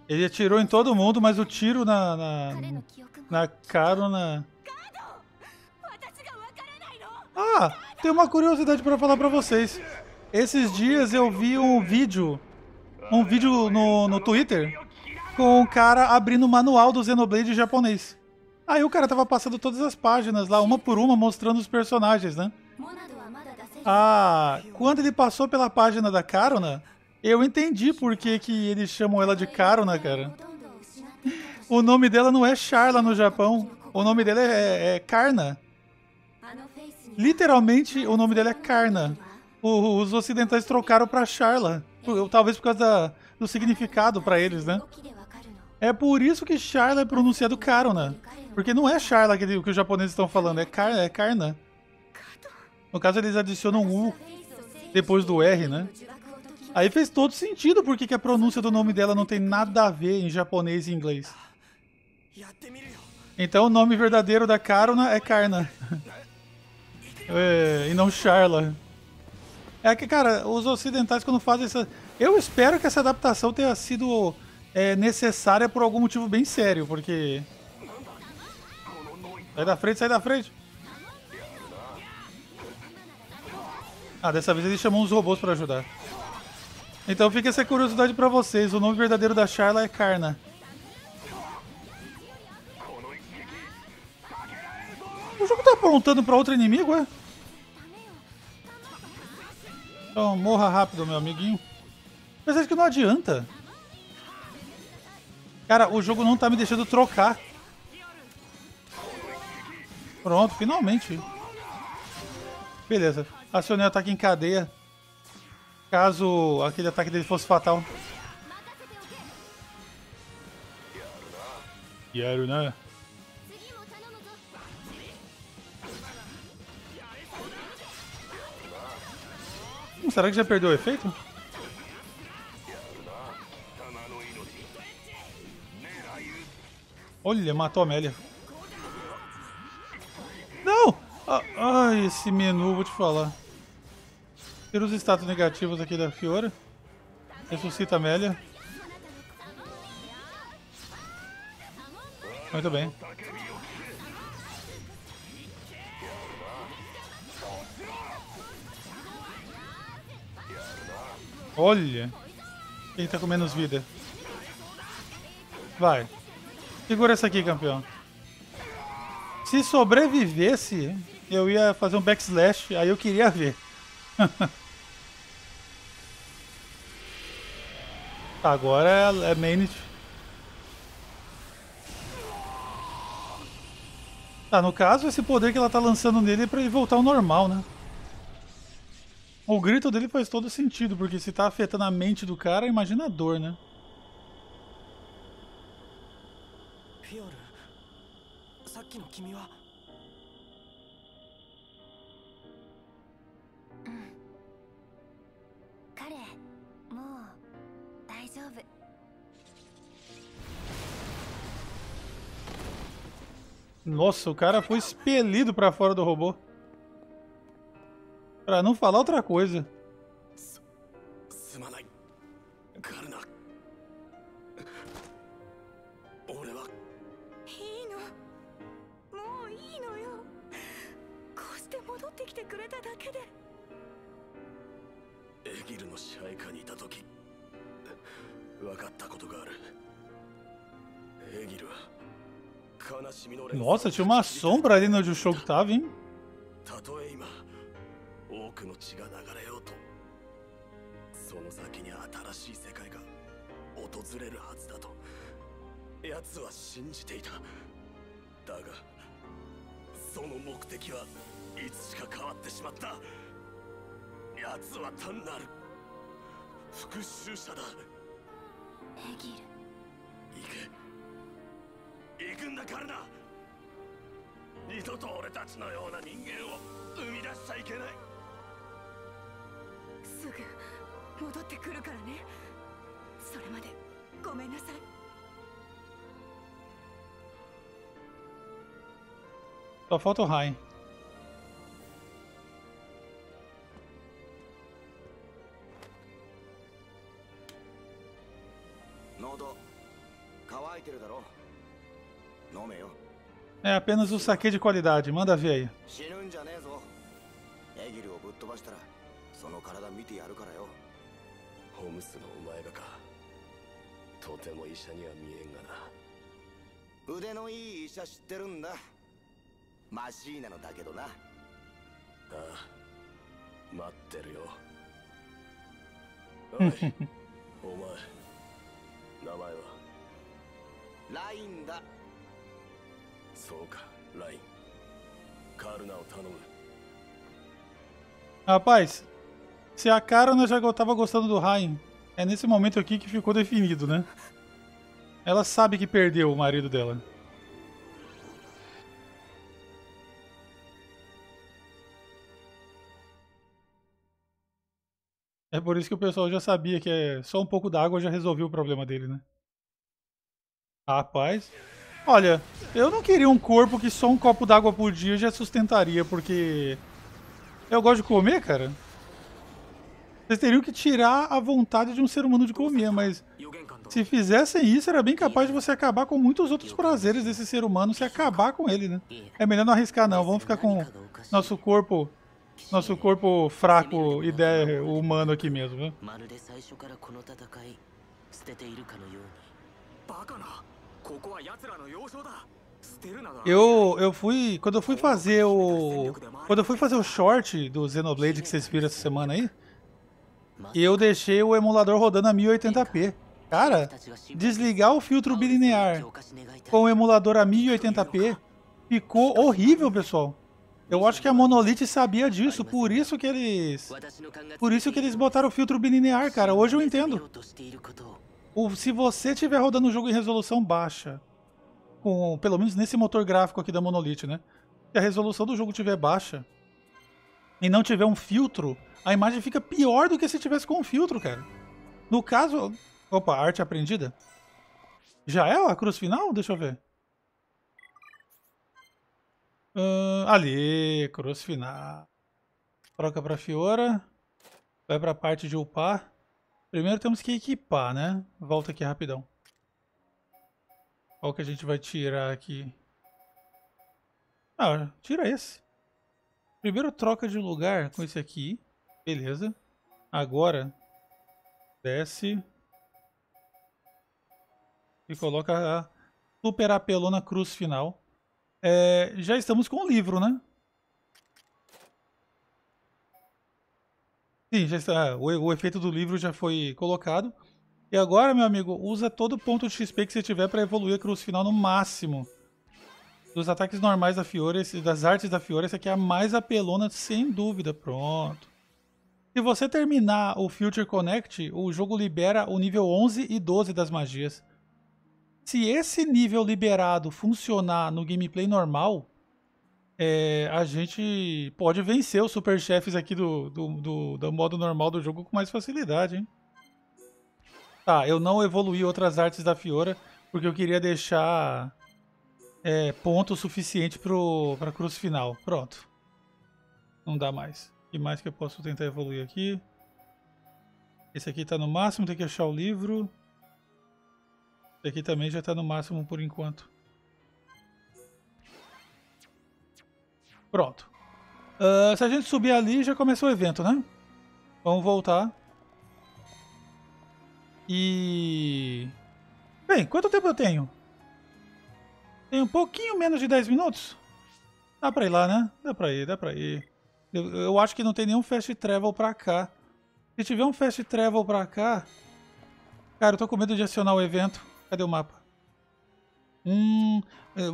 Ele atirou em todo mundo, mas o tiro na... Na, na Karna... Ah, tem uma curiosidade pra falar pra vocês. Esses dias eu vi um vídeo... Um vídeo no, no Twitter... Com o cara abrindo o manual do Xenoblade japonês. Aí o cara tava passando todas as páginas lá, uma por uma, mostrando os personagens, né? Ah, quando ele passou pela página da Karna, eu entendi por que, que eles chamam ela de Karna, cara. O nome dela não é Sharla no Japão, o nome dela é, é Karna. Literalmente, o nome dela é Karna. O, os ocidentais trocaram pra Sharla, talvez por causa da, do significado pra eles, né? É por isso que Sharla é pronunciado Karna. Porque não é Sharla que, que os japoneses estão falando, é, Kar, é Karna. No caso, eles adicionam U depois do R, né? Aí fez todo sentido porque que a pronúncia do nome dela não tem nada a ver em japonês e inglês. Então, o nome verdadeiro da Karna é Karna. É, e não Sharla. É que, cara, os ocidentais quando fazem essa... Eu espero que essa adaptação tenha sido... É necessária por algum motivo bem sério, porque... Sai da frente, sai da frente! Ah, dessa vez ele chamou uns robôs pra ajudar. Então fica essa curiosidade pra vocês, o nome verdadeiro da Sharla é Karna. O jogo tá aprontando pra outro inimigo, é? Então morra rápido, meu amiguinho. Mas acho que não adianta. Cara, o jogo não tá me deixando trocar. Pronto, finalmente. Beleza. Acionei o ataque em cadeia. Caso aquele ataque dele fosse fatal. Quero, né? Hum, será que já perdeu o efeito? Olha, matou a Melia. Não! Ai, ah, ah, esse menu, vou te falar. Tira os status negativos aqui da Fiora. Ressuscita a Melia. Muito bem. Olha! Quem tá com menos vida? Vai. Segura essa aqui, campeão. Se sobrevivesse, eu ia fazer um backslash, aí eu queria ver. Agora é, é Manit. Tá, no caso, esse poder que ela tá lançando nele é pra ele voltar ao normal, né? O grito dele faz todo sentido, porque se tá afetando a mente do cara, imagina a dor, né? Nossa, o cara foi expelido pra fora do robô. Pra não falar outra coisa. Nossa, tinha uma sombra ali onde o Shogo tava, hein? Só falta o Reyn. É apenas o saque de qualidade, manda ver aí. Rapaz, se a Karna já tava gostando do Reyn, é nesse momento aqui que ficou definido, né? Ela sabe que perdeu o marido dela. É por isso que o pessoal já sabia que é só um pouco d'água já resolveu o problema dele, né? Rapaz, olha, eu não queria um corpo que só um copo d'água por dia já sustentaria, porque eu gosto de comer, cara. Vocês teriam que tirar a vontade de um ser humano de comer, mas se fizessem isso, era bem capaz de você acabar com muitos outros prazeres desse ser humano, se acabar com ele, né? É melhor não arriscar, não. Vamos ficar com nosso corpo... Nosso corpo fraco, ideia humano aqui mesmo, viu? Eu, eu fui... Quando eu fui fazer o... Quando eu fui fazer o short do Xenoblade que vocês viram essa semana aí, eu deixei o emulador rodando a mil e oitenta p. Cara, desligar o filtro bilinear com o emulador a mil e oitenta p ficou horrível, pessoal. Eu acho que a Monolith sabia disso, por isso que eles... Por isso que eles botaram o filtro bilinear, cara. Hoje eu entendo. O, se você estiver rodando o jogo em resolução baixa, com, pelo menos nesse motor gráfico aqui da Monolith, né? Se a resolução do jogo estiver baixa e não tiver um filtro, a imagem fica pior do que se tivesse com um filtro, cara. No caso... Opa, arte aprendida. Já é a cruz final? Deixa eu ver. Uh, ali, cruz final. Troca pra Fiora. Vai pra parte de upar. Primeiro temos que equipar, né? Volta aqui rapidão. Qual que a gente vai tirar aqui? Ah, tira esse. Primeiro troca de lugar com esse aqui. Beleza. Agora, desce. e coloca a super apelona cruz final. É, já estamos com o livro, né? Sim, já está. O, o efeito do livro já foi colocado. E agora, meu amigo, usa todo ponto de X P que você tiver para evoluir a cruz final no máximo. Dos ataques normais da Fiora, das artes da Fiora, essa aqui é a mais apelona, sem dúvida. Pronto. Se você terminar o Future Connect, o jogo libera o nível onze e doze das magias. Se esse nível liberado funcionar no gameplay normal, é, a gente pode vencer os super chefes aqui do, do, do, do modo normal do jogo com mais facilidade, hein? Tá, eu não evoluí outras artes da Fiora, porque eu queria deixar é, ponto suficiente para a cruz final. Pronto. Não dá mais. O que mais que eu posso tentar evoluir aqui? Esse aqui tá no máximo, tem que achar o livro. Esse aqui também já está no máximo por enquanto. Pronto. Uh, se a gente subir ali, já começa o evento, né? Vamos voltar. E... Bem, quanto tempo eu tenho? Tenho um pouquinho menos de dez minutos? Dá pra ir lá, né? Dá pra ir, dá pra ir. Eu, eu acho que não tem nenhum fast travel pra cá. Se tiver um fast travel pra cá... Cara, eu tô com medo de acionar o evento. Cadê o mapa? Hum,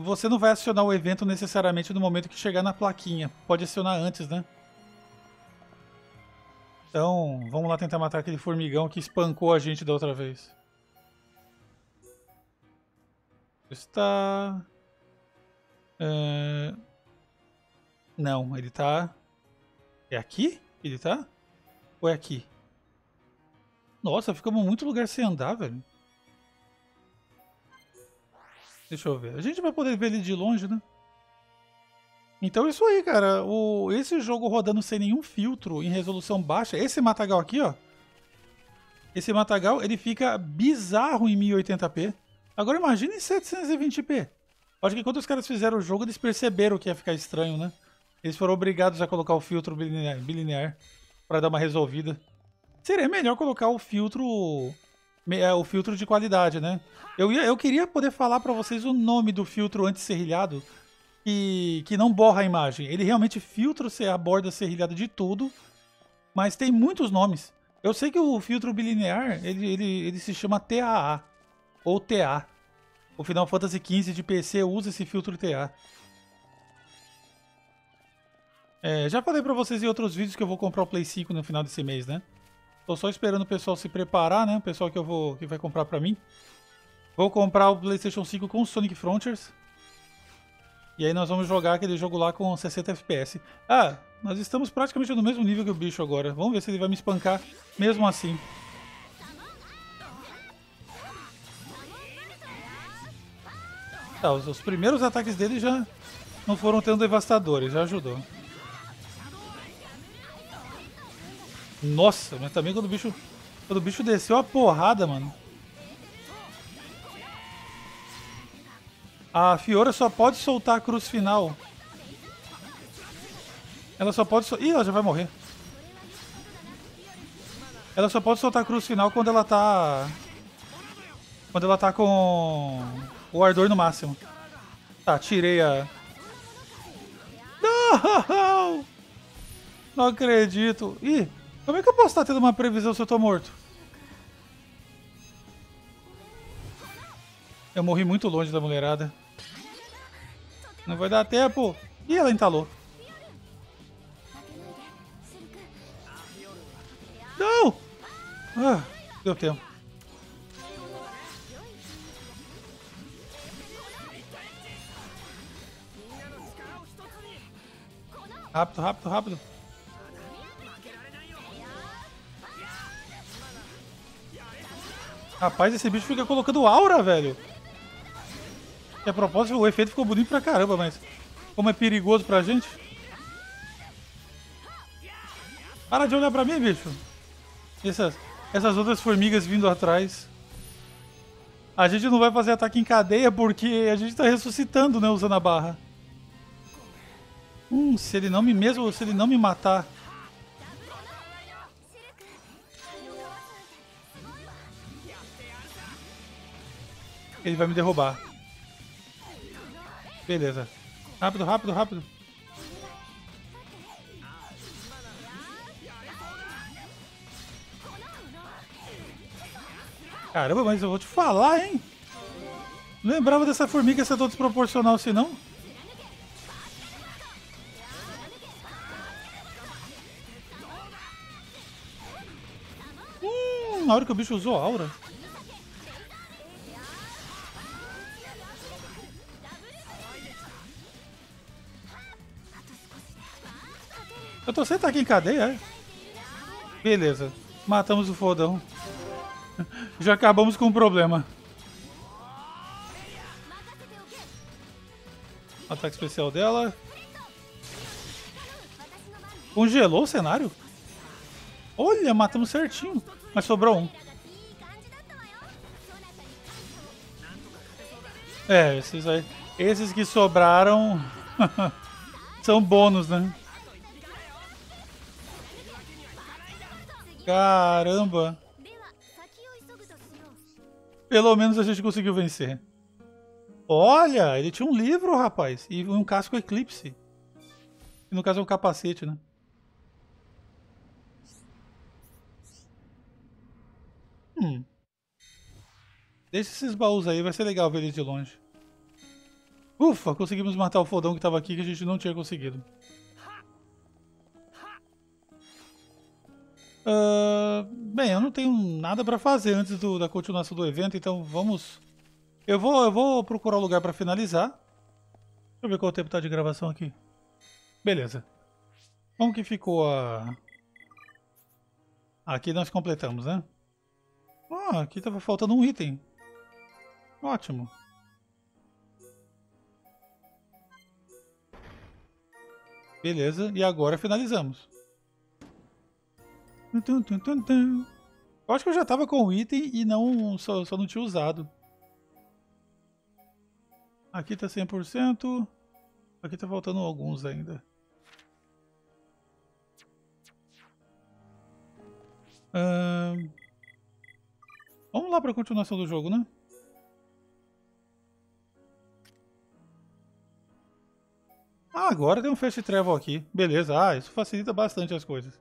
você não vai acionar o evento necessariamente no momento que chegar na plaquinha. Pode acionar antes, né? Então, vamos lá tentar matar aquele formigão que espancou a gente da outra vez. Está... É... Não, ele tá... É aqui? Ele tá? Ou é aqui? Nossa, ficamos em muito lugar sem andar, velho. Deixa eu ver. A gente vai poder ver ele de longe, né? Então é isso aí, cara. O, esse jogo rodando sem nenhum filtro, em resolução baixa. Esse matagal aqui, ó. Esse matagal, ele fica bizarro em mil e oitenta p. Agora imagina em setecentos e vinte p. Acho que quando os caras fizeram o jogo, eles perceberam que ia ficar estranho, né? Eles foram obrigados a colocar o filtro bilinear, bilinear para dar uma resolvida. Seria melhor colocar o filtro... o filtro de qualidade, né? Eu, ia, eu queria poder falar pra vocês o nome do filtro anti-serrilhado que, que não borra a imagem. Ele realmente filtra a borda serrilhada de tudo, mas tem muitos nomes. Eu sei que o filtro bilinear, ele, ele, ele se chama T A A, ou T A. O Final Fantasy quinze de P C usa esse filtro T A. É, já falei pra vocês em outros vídeos que eu vou comprar o Play cinco no final desse mês, né? Tô só esperando o pessoal se preparar, né? O pessoal que eu vou que vai comprar pra mim. Vou comprar o PlayStation cinco com Sonic Frontiers. E aí nós vamos jogar aquele jogo lá com sessenta F P S. Ah, nós estamos praticamente no mesmo nível que o bicho agora. Vamos ver se ele vai me espancar mesmo assim. Tá, os, os primeiros ataques dele já não foram tão devastadores, já ajudou. Nossa, mas também quando o bicho, quando o bicho desceu a porrada, mano. A Fiora só pode soltar a cruz final. Ela só pode... So... Ih, ela já vai morrer. Ela só pode soltar a cruz final quando ela tá... Quando ela tá com o ardor no máximo. Tá, tirei a... Não! Não acredito. Ih... Como é que eu posso estar tendo uma previsão se eu tô morto? Eu morri muito longe da mulherada. Não vai dar tempo. Ih, ela entalou. Não! Ah, deu tempo. Rápido, rápido, rápido. Rapaz, esse bicho fica colocando aura, velho. E a propósito, o efeito ficou bonito pra caramba, mas... Como é perigoso pra gente. Para de olhar pra mim, bicho. Essas, essas outras formigas vindo atrás. A gente não vai fazer ataque em cadeia porque a gente tá ressuscitando, né? Usando a barra. Hum, se ele não me mesmo... Se ele não me matar... Ele vai me derrubar. Beleza. Rápido, rápido, rápido. Caramba, mas eu vou te falar, hein? Não lembrava dessa formiga ser tão desproporcional assim, não? Hum, na hora que o bicho usou a aura. Eu tô sentado aqui em cadeia. Beleza. Matamos o fodão. Já acabamos com o problema. Ataque especial dela. Congelou o cenário? Olha, matamos certinho. Mas sobrou um. É, esses aí. Esses que sobraram são bônus, né? Caramba. Pelo menos a gente conseguiu vencer. Olha, ele tinha um livro, rapaz. E um casco Eclipse. No caso é um capacete, né? Hum. Deixa esses baús aí, vai ser legal ver eles de longe. Ufa, conseguimos matar o fodão que tava aqui que a gente não tinha conseguido. Uh, bem, eu não tenho nada pra fazer antes do, da continuação do evento, então vamos... Eu vou, eu vou procurar um lugar pra finalizar. Deixa eu ver qual tempo tá de gravação aqui. Beleza. Como que ficou a... Aqui nós completamos, né? Ah, aqui tava faltando um item. Ótimo. Beleza, e agora finalizamos. Eu acho que eu já tava com o item e não, só, só não tinha usado. Aqui tá cem por cento. Aqui tá faltando alguns ainda. Hum, vamos lá pra continuação do jogo, né? Ah, agora tem um Fast Travel aqui. Beleza, ah, isso facilita bastante as coisas.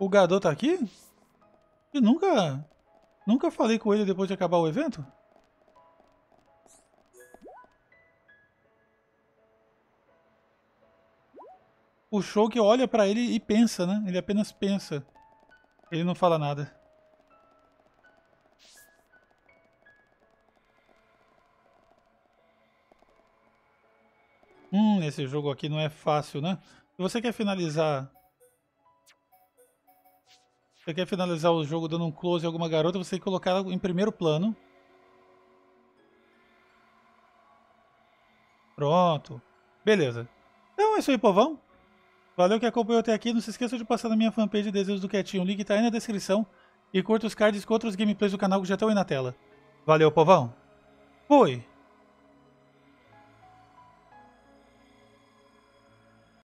O Gadot tá aqui? Eu nunca... Nunca falei com ele depois de acabar o evento? O Shouki olha pra ele e pensa, né? Ele apenas pensa. Ele não fala nada. Hum, esse jogo aqui não é fácil, né? Se você quer finalizar... Você quer finalizar o jogo dando um close em alguma garota, você tem que colocar ela em primeiro plano. Pronto. Beleza. Então é isso aí, povão. Valeu que acompanhou até aqui. Não se esqueça de passar na minha fanpage Desejos do Quetinho. O link tá aí na descrição. E curta os cards com outros gameplays do canal que já estão aí na tela. Valeu, povão. Fui.